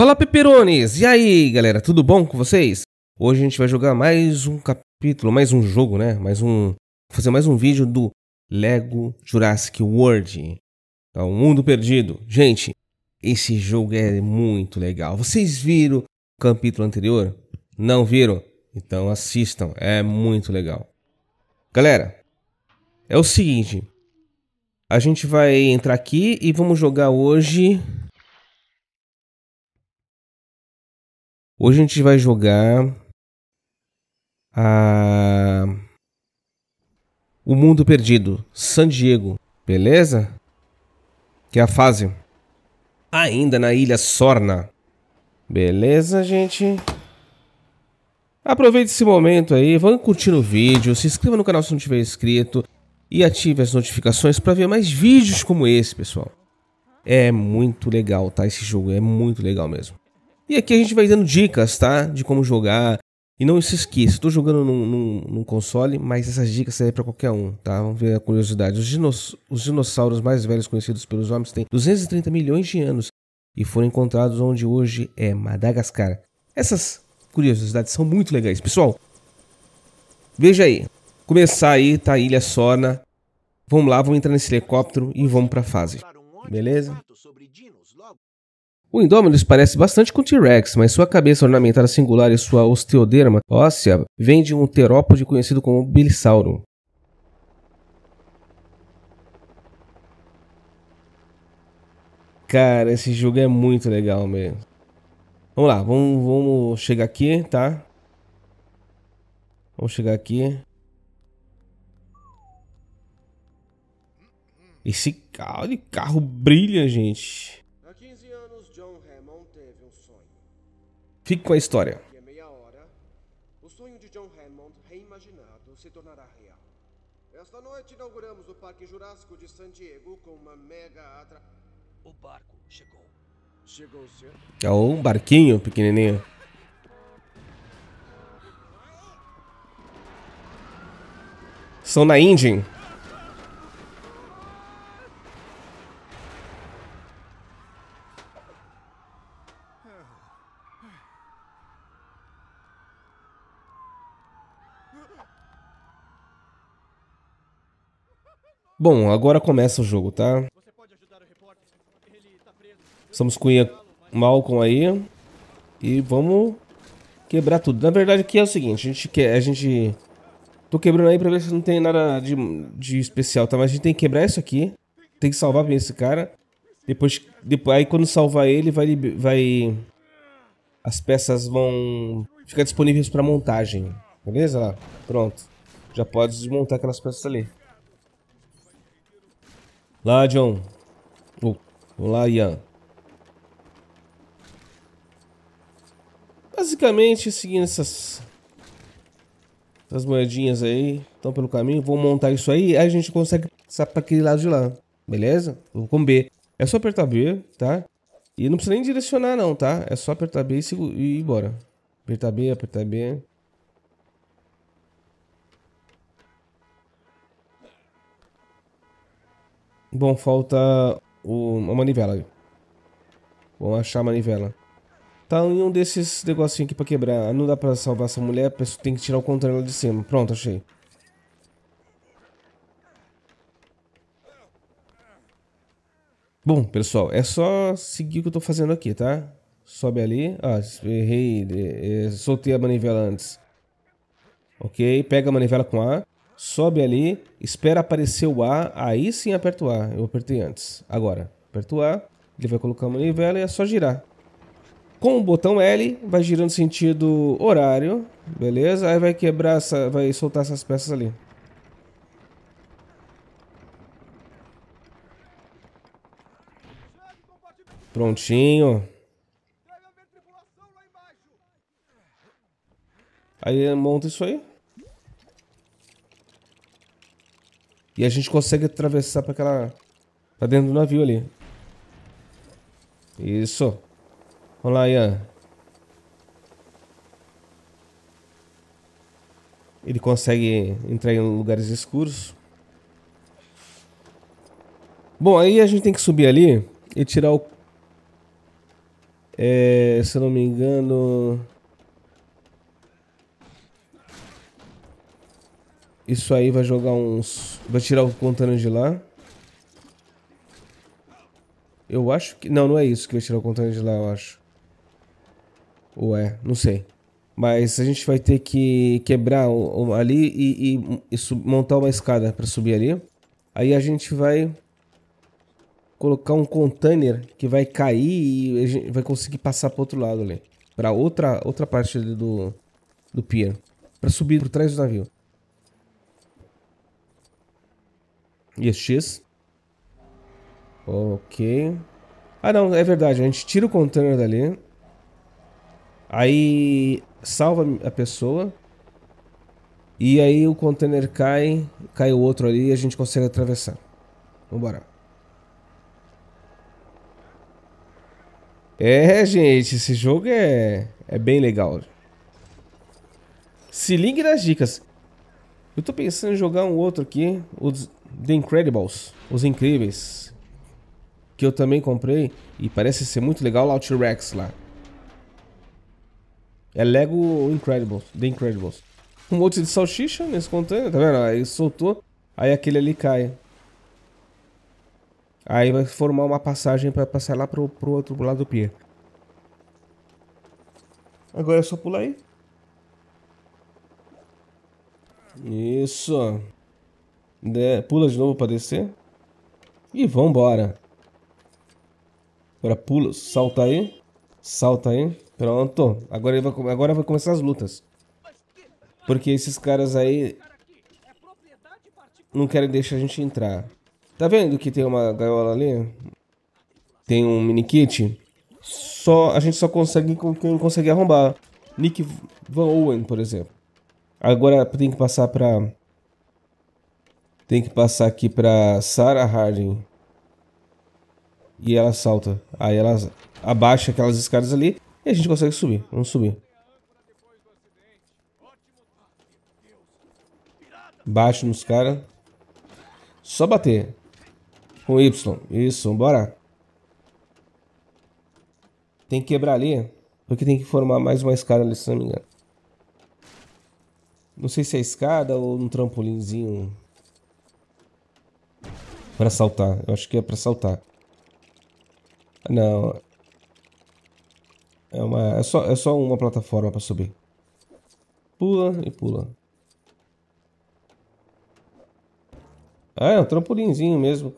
Fala peperones, e aí galera, tudo bom com vocês? Hoje a gente vai jogar mais um capítulo, mais um jogo, né? Fazer mais um vídeo do Lego Jurassic World, O Mundo Perdido. Gente, esse jogo é muito legal. Vocês viram o capítulo anterior? Não viram? Então assistam, é muito legal. Galera, é o seguinte, a gente vai entrar aqui e vamos jogar hoje... Hoje a gente vai jogar O Mundo Perdido, San Diego, beleza? Que é a fase ainda na Ilha Sorna. Beleza, gente? Aproveite esse momento aí, vamos curtir o vídeo, se inscreva no canal se não tiver inscrito e ative as notificações para ver mais vídeos como esse, pessoal. É muito legal, tá? Esse jogo é muito legal mesmo. E aqui a gente vai dando dicas, tá? De como jogar. E não se esqueça, estou jogando num console, mas essas dicas servem para qualquer um, tá? Vamos ver a curiosidade. Os dinossauros mais velhos conhecidos pelos homens têm 230 milhões de anos e foram encontrados onde hoje é Madagascar. Essas curiosidades são muito legais, pessoal. Veja aí. Começar aí, tá? Ilha Sorna. Vamos lá, vamos entrar nesse helicóptero e vamos para a fase. Beleza? O Indominus parece bastante com o T-Rex, mas sua cabeça ornamentada singular e sua osteoderma óssea vem de um terópode conhecido como Bilisauro. Cara, esse jogo é muito legal mesmo. Vamos lá, vamos chegar aqui, tá? Vamos chegar aqui. Esse carro brilha, gente. John Hammond teve um sonho. Fique com a história. E a meia hora, o sonho de John Hammond reimaginado se tornará real. Esta noite inauguramos o Parque Jurássico de San Diego com uma mega atração. O barco chegou. Chegou cedo. É um barquinho pequenininho. São na Índia. Bom, agora começa o jogo, tá? Você pode ajudar o repórter? Ele tá preso. Estamos com Ian Malcolm aí. E vamos quebrar tudo. Na verdade aqui é o seguinte, tô quebrando aí pra ver se não tem nada de especial, tá? Mas a gente tem que quebrar isso aqui. Tem que salvar bem esse cara. Depois aí quando salvar ele, as peças vão ficar disponíveis pra montagem. Beleza? Lá, pronto. Já pode desmontar aquelas peças ali. Lá, John. Olá, Ian. Basicamente, seguindo essas moedinhas aí, estão pelo caminho. Vou montar isso aí, aí a gente consegue passar para aquele lado de lá. Beleza? Vou com B. É só apertar B, tá? E não precisa nem direcionar não, tá? É só apertar B e ir embora. Apertar B, apertar B. Bom, falta a manivela. Vamos achar a manivela. Tá em um desses negocinhos aqui pra quebrar. Não dá pra salvar essa mulher, a pessoa tem que tirar o controle lá de cima. Pronto, achei. Bom, pessoal, é só seguir o que eu tô fazendo aqui, tá? Sobe ali. Ah, errei. Soltei a manivela antes. Ok, pega a manivela com A. Sobe ali, espera aparecer o A, aí sim aperta o A. Eu apertei antes. Agora, aperta o A, ele vai colocar a manivela e é só girar. Com o botão L, vai girando sentido horário, beleza? Aí vai quebrar, vai soltar essas peças ali. Prontinho. Aí monta isso aí. E a gente consegue atravessar para aquela... Pra dentro do navio ali. Isso. Vamos lá, Ian. Ele consegue entrar em lugares escuros. Bom, aí a gente tem que subir ali e tirar o... Se eu não me engano... Isso aí vai jogar uns... Vai tirar o contâneo de lá. Eu acho que... Não, não é isso que vai tirar o contâneo de lá, eu acho. Ou é, não sei. Mas a gente vai ter que quebrar ali e montar uma escada para subir ali. Aí a gente vai colocar um container que vai cair e a gente vai conseguir passar para o outro lado ali. Para outra parte ali do pier. Para subir por trás do navio. E é X. Ok. Ah não, é verdade. A gente tira o container dali. Aí salva a pessoa. E aí o container cai. Cai o outro ali e a gente consegue atravessar. Vambora. É, gente, esse jogo é bem legal. Se ligue nas dicas. Eu tô pensando em jogar um outro aqui, os The Incredibles, Os Incríveis, que eu também comprei e parece ser muito legal lá o T-Rex lá. É Lego Incredibles, The Incredibles. Um monte de salsicha nesse container, tá vendo? Aí soltou, aí aquele ali cai. Aí vai formar uma passagem pra passar lá pro outro lado do pier. Agora é só pular aí. Isso. Pula de novo pra descer. E vambora. Agora pula, salta aí. Salta aí. Pronto. Agora vai começar as lutas. Porque esses caras aí não querem deixar a gente entrar. Tá vendo que tem uma gaiola ali? Tem um mini kit? A gente só consegue com quem consegue arrombar. Nick Van Owen, por exemplo. Agora tem que passar pra... Tem que passar aqui pra Sarah Harding. E ela salta. Aí ela abaixa aquelas escadas ali e a gente consegue subir. Vamos subir. Baixo nos caras. Só bater. Com Y. Isso, bora. Tem que quebrar ali. Porque tem que formar mais uma escada ali, se não me engano. Não sei se é escada ou um trampolinzinho. Pra saltar. Eu acho que é pra saltar. Não. É só uma plataforma pra subir. Pula e pula. Ah, é um trampolinzinho mesmo.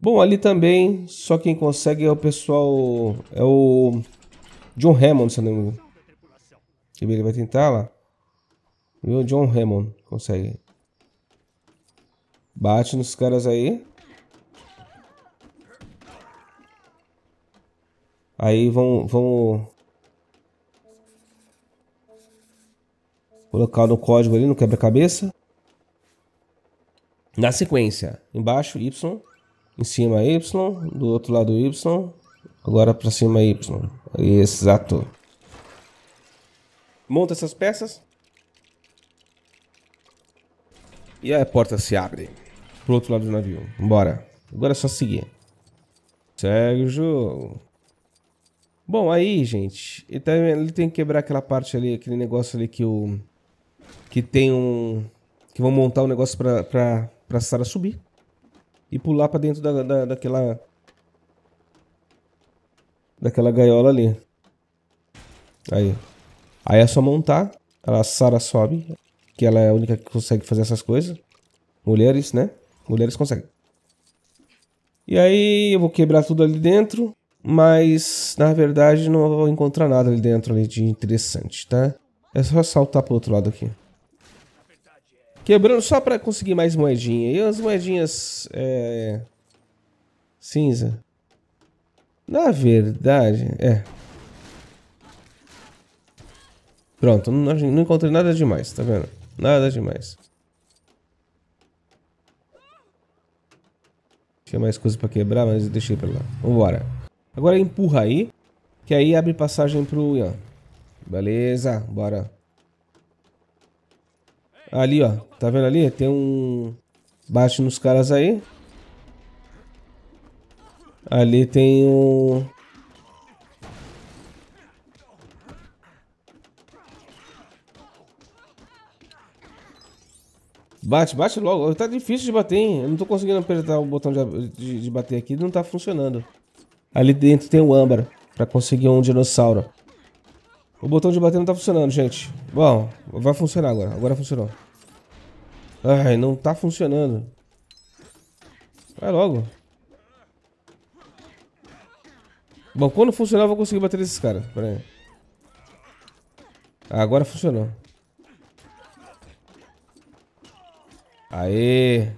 Bom, ali também, só quem consegue é o pessoal... É o John Hammond, se não me engano. Ele vai tentar lá. E o John Hammond consegue. Bate nos caras aí. Aí vão colocar no código ali, no quebra-cabeça. Na sequência. Embaixo, Y. Em cima, Y. Do outro lado, Y. Agora pra cima, Y. Exato. Monta essas peças. E a porta se abre. Pro outro lado do navio. Bora. Agora é só seguir. Segue o jogo. Bom, aí, gente. Ele tem que quebrar aquela parte ali, aquele negócio ali que o... Que tem um... Que vão montar um negócio pra Sarah subir. E pular pra dentro daquela gaiola ali. Aí. Aí é só montar. A Sarah sobe. Que ela é a única que consegue fazer essas coisas. Mulheres, né? Mulheres conseguem. E aí eu vou quebrar tudo ali dentro. Mas, na verdade, não vou encontrar nada ali dentro ali de interessante, tá? É só saltar pro outro lado aqui. Quebrando só pra conseguir mais moedinha. E as moedinhas... Cinza. Na verdade... Pronto, não encontrei nada demais, tá vendo? Nada demais. Tinha mais coisa pra quebrar, mas eu deixei pra lá. Vambora. Agora empurra aí, que aí abre passagem pro Ian. Beleza, bora. Ali, ó. Tá vendo ali? Tem um... Bate nos caras aí. Ali tem um... Bate, bate logo. Tá difícil de bater, hein? Eu não tô conseguindo apertar o botão de bater aqui. Não tá funcionando. Ali dentro tem o âmbar pra conseguir um dinossauro. O botão de bater não tá funcionando, gente. Bom, vai funcionar agora. Agora funcionou. Ai, não tá funcionando. Vai logo. Bom, quando funcionar eu vou conseguir bater nesses caras. Pera aí. Agora funcionou. Aê.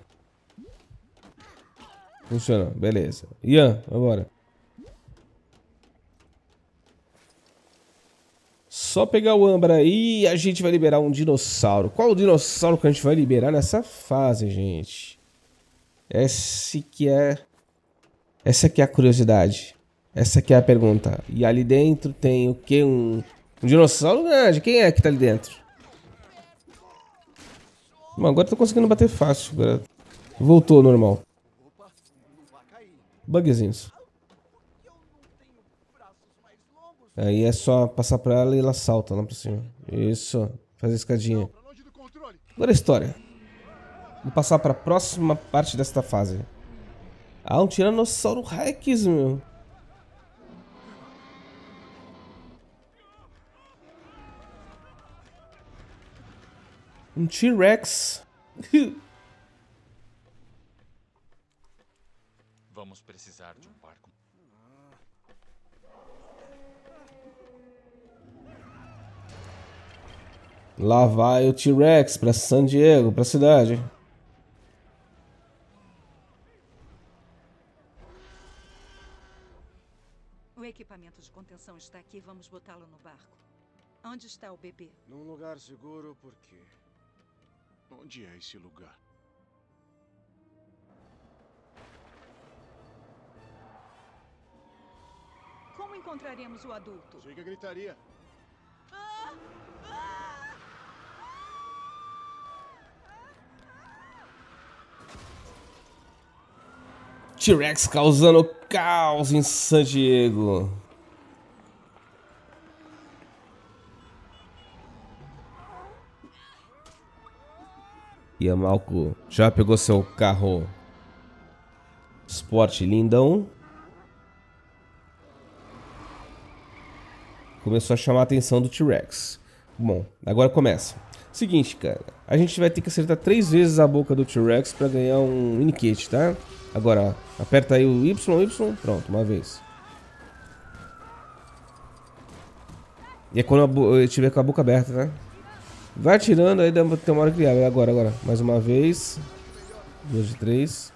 Funcionou, beleza. Ian, vambora. Só pegar o âmbar aí e a gente vai liberar um dinossauro. Qual o dinossauro que a gente vai liberar nessa fase, gente? Essa que é a curiosidade. Essa que é a pergunta. E ali dentro tem o quê? Um dinossauro grande. Quem é que tá ali dentro? Bom, agora tô conseguindo bater fácil, cara. Voltou ao normal. Bugzinhos. Aí é só passar pra ela e ela salta lá pra cima. Isso, fazer escadinha. Agora a história. Vou passar pra próxima parte desta fase. Ah, um Tiranossauro Rex, meu. Um T-Rex. Vamos precisar de um barco. Lá vai o T-Rex pra San Diego, pra cidade. O equipamento de contenção está aqui, vamos botá-lo no barco. Onde está o bebê? Num lugar seguro, por quê? Onde é esse lugar? Como encontraremos o adulto? Chega a gritaria. Ah! Ah! T-Rex causando caos em San Diego. Ian Malcolm já pegou seu carro esporte lindão. Começou a chamar a atenção do T-Rex. Bom, agora começa. Seguinte, cara, a gente vai ter que acertar 3 vezes a boca do T-Rex pra ganhar um mini-kit, tá? Agora, ó, aperta aí o Y, pronto, uma vez. E é quando eu estiver com a boca aberta, né? Vai atirando, aí tem uma hora que abre. Agora, agora, mais uma vez. 2 de 3.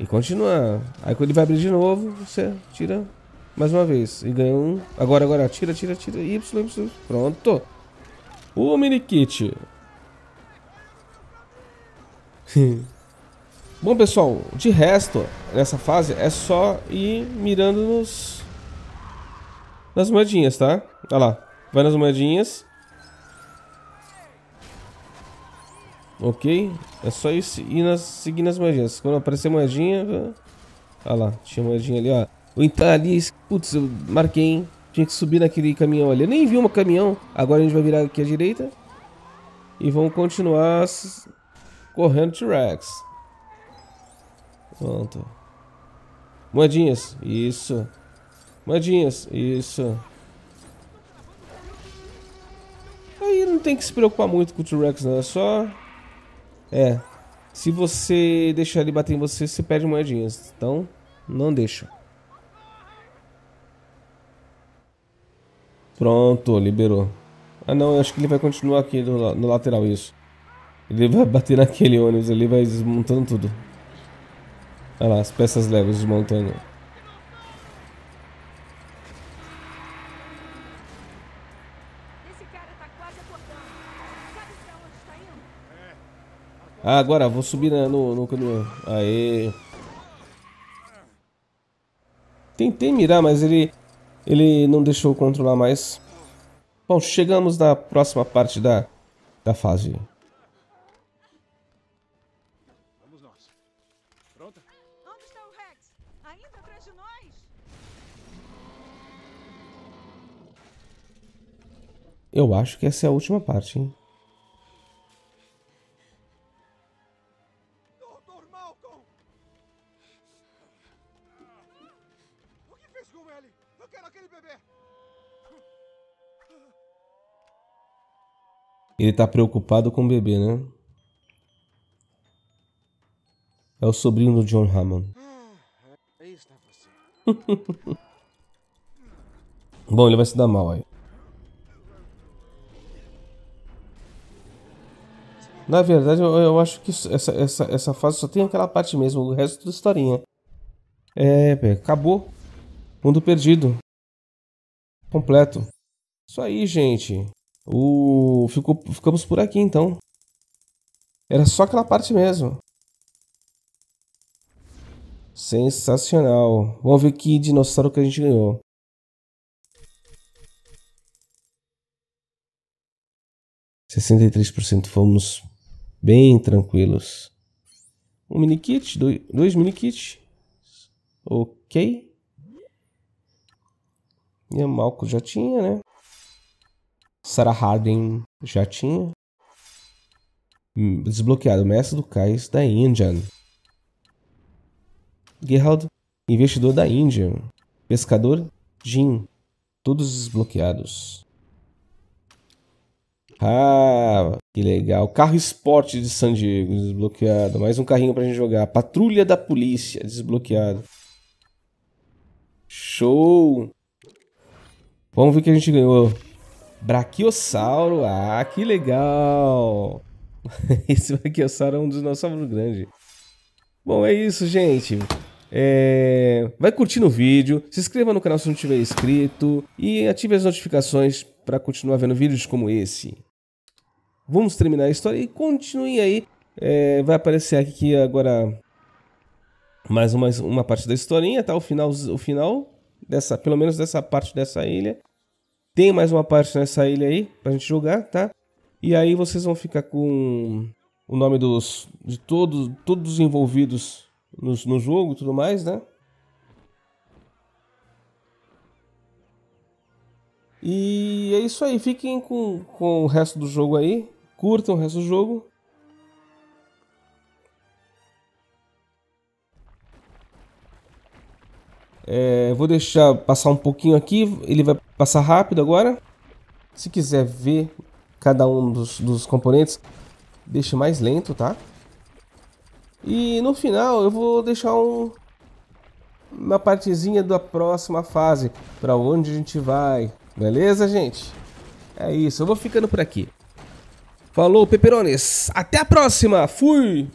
E continua. Aí quando ele vai abrir de novo, você tira mais uma vez. E ganha um. Agora, agora, atira, atira, atira. Y. Pronto. O mini kit. Bom, pessoal, de resto, nessa fase é só ir mirando nas moedinhas, tá? Olha lá. Vai nas moedinhas. Ok, é só ir seguir nas moedinhas. Quando aparecer moedinha, olha lá, tinha moedinha ali, ó. Ou então ali, putz, eu marquei, hein? Tinha que subir naquele caminhão ali. Eu nem vi um caminhão. Agora a gente vai virar aqui à direita e vamos continuar correndo T-Rex. Pronto. Moedinhas, isso. Moedinhas, isso. Aí não tem que se preocupar muito com o T-Rex, não, é só... É, se você deixar ele bater em você, você perde moedinhas. Então, não deixa. Pronto, liberou. Ah não, eu acho que ele vai continuar aqui no lateral, isso. Ele vai bater naquele ônibus ali, vai desmontando tudo. Olha lá, as peças Lego desmontando. Ah, agora vou subir no caminhão. Aê. Tentei mirar, mas ele não deixou eu controlar mais. Bom, chegamos na próxima parte da fase. Vamos nós. Pronta? Onde está o Rex? Ainda Eu acho que essa é a última parte, hein? Dr. Malcolm! O que fez com ele? Eu quero aquele bebê! Ele tá preocupado com o bebê, né? É o sobrinho do John Hammond. Aí está você. Bom, ele vai se dar mal aí. Na verdade, eu acho que essa fase só tem aquela parte mesmo, o resto da historinha. É, acabou. Mundo Perdido. Completo. Isso aí, gente. Ficamos por aqui, então. Era só aquela parte mesmo. Sensacional. Vamos ver que dinossauro que a gente ganhou. %, fomos bem tranquilos. Um mini kit, dois mini kits. Ok. Ian Malcolm já tinha, né? Sarah Harding já tinha. Desbloqueado. Mestre do Cais da Índia. Gerald, investidor da Índia. Pescador Jim. Todos desbloqueados. Ah, que legal. Carro esporte de San Diego, desbloqueado. Mais um carrinho pra gente jogar. Patrulha da polícia, desbloqueado. Show. Vamos ver o que a gente ganhou. Braquiossauro. Ah, que legal. Esse Braquiossauro é um dinossauro grande. Bom, é isso, gente. Vai curtindo o vídeo, se inscreva no canal se não tiver inscrito e ative as notificações para continuar vendo vídeos como esse. Vamos terminar a história e continue aí. Vai aparecer aqui agora mais uma parte da historinha, tá? O final dessa, pelo menos dessa parte dessa ilha. Tem mais uma parte nessa ilha aí pra gente jogar, tá? E aí vocês vão ficar com o nome de todos os envolvidos no jogo e tudo mais, né? E é isso aí. Fiquem com o resto do jogo aí. Curtam o resto do jogo. Vou deixar passar um pouquinho aqui. Ele vai passar rápido agora. Se quiser ver cada um dos componentes, deixe mais lento, tá? E no final eu vou deixar uma partezinha da próxima fase, para onde a gente vai. Beleza, gente? É isso, eu vou ficando por aqui. Falou, peperones! Até a próxima! Fui!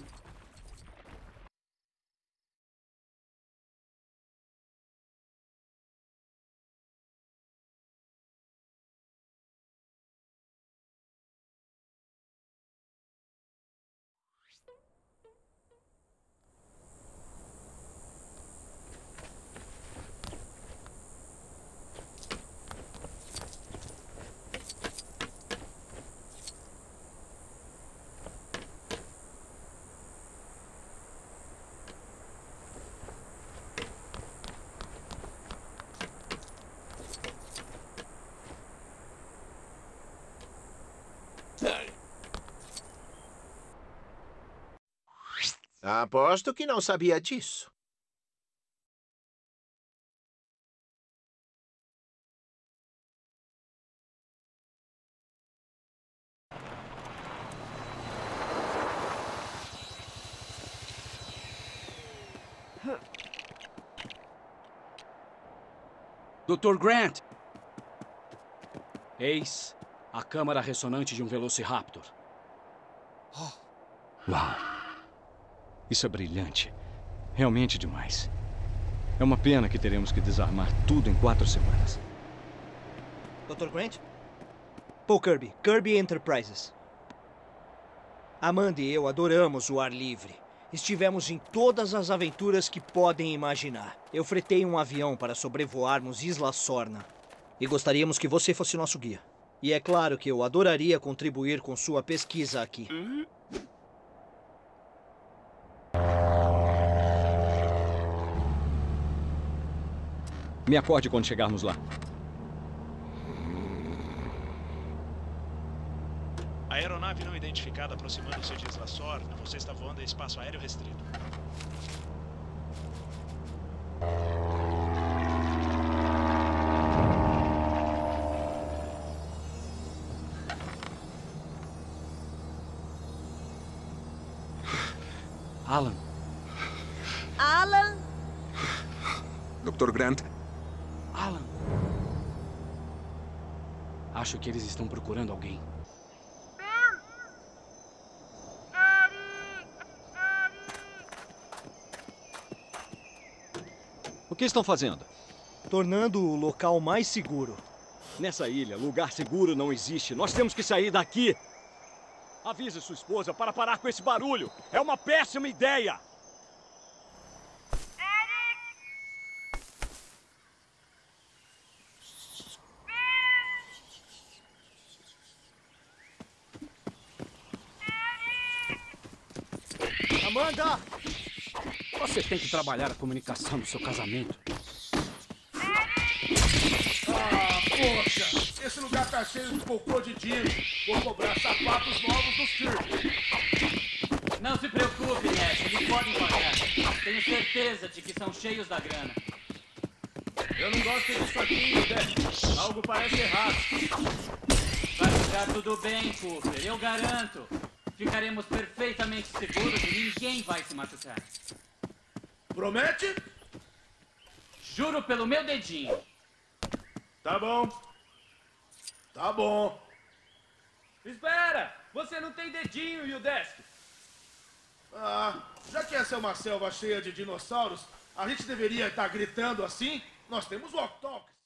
Aposto que não sabia disso. Dr. Grant! Eis a câmara ressonante de um velociraptor. Uau! Isso é brilhante. Realmente demais. É uma pena que teremos que desarmar tudo em 4 semanas. Dr. Grant? Paul Kirby, Kirby Enterprises. Amanda e eu adoramos o ar livre. Estivemos em todas as aventuras que podem imaginar. Eu fretei um avião para sobrevoarmos Isla Sorna. E gostaríamos que você fosse nosso guia. E é claro que eu adoraria contribuir com sua pesquisa aqui. Me acorde quando chegarmos lá. nave não identificada aproximando-se de Isla Sorna, você está voando em espaço aéreo restrito. Alan. Alan? Dr. Grant? Alan. Acho que eles estão procurando alguém. O que estão fazendo? Tornando o local mais seguro. Nessa ilha, lugar seguro não existe. Nós temos que sair daqui. Avise sua esposa para parar com esse barulho. É uma péssima ideia. Amanda! Você tem que trabalhar a comunicação no seu casamento. Ah, poxa! Esse lugar tá cheio de cocô de dinheiro. Vou cobrar sapatos novos do Kirby. Não se preocupe, Ness. Eles podem pagar. Tenho certeza de que são cheios da grana. Eu não gosto disso aqui, Ness. Algo parece errado. Vai ficar tudo bem, Cooper. Eu garanto. Ficaremos perfeitamente seguros e ninguém vai se machucar. Promete? Juro pelo meu dedinho. Tá bom. Tá bom. Espera! Você não tem dedinho, Yudesk. Ah, já que essa é uma selva cheia de dinossauros, a gente deveria estar gritando assim? Nós temos walk-talks.